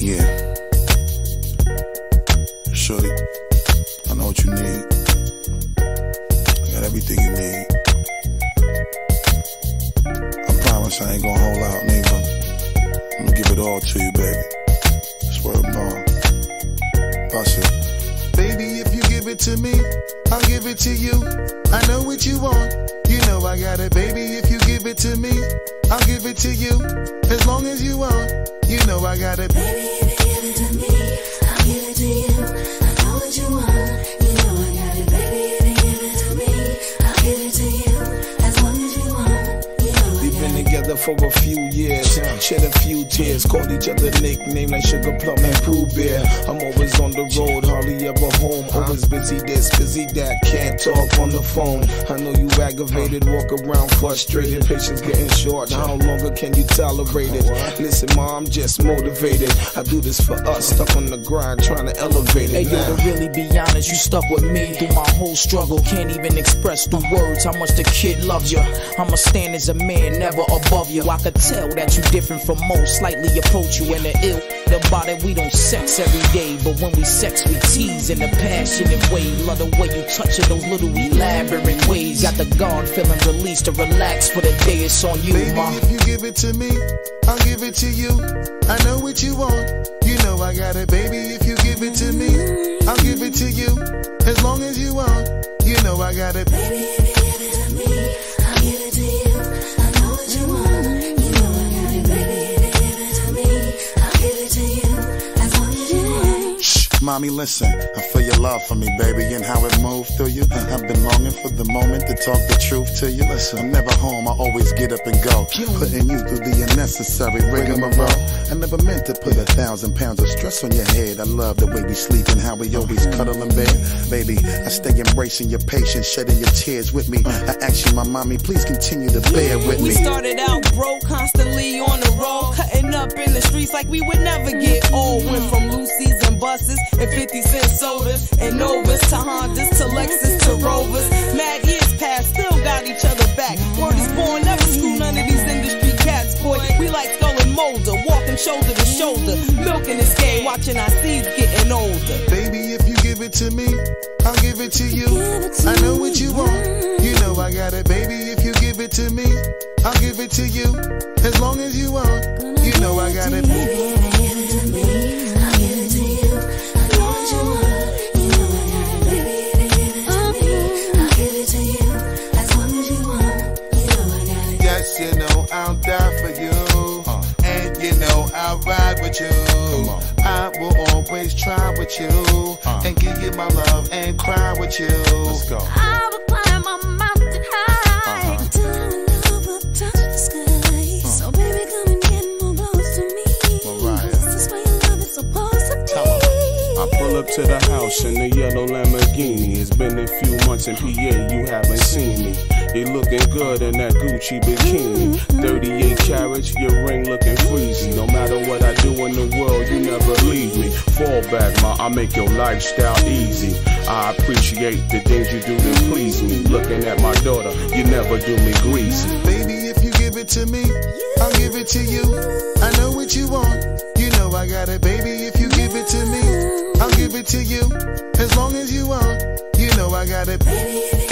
Yeah. Shorty, I know what you need. I got everything you need. I promise I ain't gonna hold out, neither. I'm gonna give it all to you, baby. Swear to God. I said, baby, if you give it to me, I'll give it to you. I know what you want. You know I got it, baby. If you give it to me, I'll give it to you. As long as you want, you know I got it. Baby, if you give it to me, I'll give it to you. I know what you want. You know I got it, baby. If you give it to me, I'll give it to you. As long as you want, you know I got it. We've been together for a few years, shed a few tears, called each other nicknames like Sugar Plum and Pooh Bear. I'm always on the road, hardly ever home. Always busy this, busy that, can't talk on the phone. I know you aggravated, walk around frustrated, patience getting short. How longer can you tolerate it? Listen, ma, I'm just motivated. I do this for us, stuck on the grind, trying to elevate it. Hey, yo, to really be honest, you stuck with me through my whole struggle. Can't even express through words how much the kid loves you. I'ma stand as a man, never above you. I could tell that you different from most, slightly approach you in the ill. About it, we don't sex every day, but when we sex, we tease in a passionate way. Love the way you touch it, those little elaborate ways. Got the guard feeling released to relax for the day. It's on you, baby, ma. If you give it to me, I'll give it to you. I know what you want. You know I got it, baby. If you give it to me, I'll give it to you. As long as you want, you know I got it, baby. If you give it to me, I'll give it to you. I know what you want. You know I got it, baby. Mommy, listen, I feel your love for me, baby, and how it moved through you. I've been longing for the moment to talk the truth to you. Listen, I'm never home, I always get up and go, putting you through the unnecessary rigmarole. I never meant to put 1,000 pounds of stress on your head. I love the way we sleep and how we always cuddle in bed. Baby, I stay embracing your patience, shedding your tears with me. I ask you, my mommy, please continue to bear with me. We started out broke, constantly on the road, cutting up in the streets like we would never get old. Went from Lucy's and buses and 50 cent sodas and Novas to Hondas to Lexus to Rovers. Mad years past, still got each other back. Word is born, never screw none of these industry cats, boy. We like Skull and Molder, walking shoulder to shoulder, milking this game, watching our seeds getting older. Baby, if you give it to me, I'll give it to you. I know what you want. You know I got it, baby. If you give it to me, I'll give it to you. As long as you want, you know I got it, baby. You know I'll die for you, and you know I'll ride with you. I will always try with you, and give you my love and cry with you. Let's go. I will climb a mountain high, until I'm in love, I'll touch the sky. So baby, come and get more close to me. This is where your love is supposed to be. I pull up to the house in the yellow Lamborghini. It's been a few months in PA, you haven't seen me. You looking good in that Gucci bikini. 38 carats, your ring looking freezy. No matter what I do in the world, you never leave me. Fall back, ma, I make your lifestyle easy. I appreciate the things you do to please me. Looking at my daughter, you never do me greasy. Baby, if you give it to me, I'll give it to you. I know what you want. You know I got it, baby. If you give it to me, I'll give it to you. As long as you want, you know I got it, baby.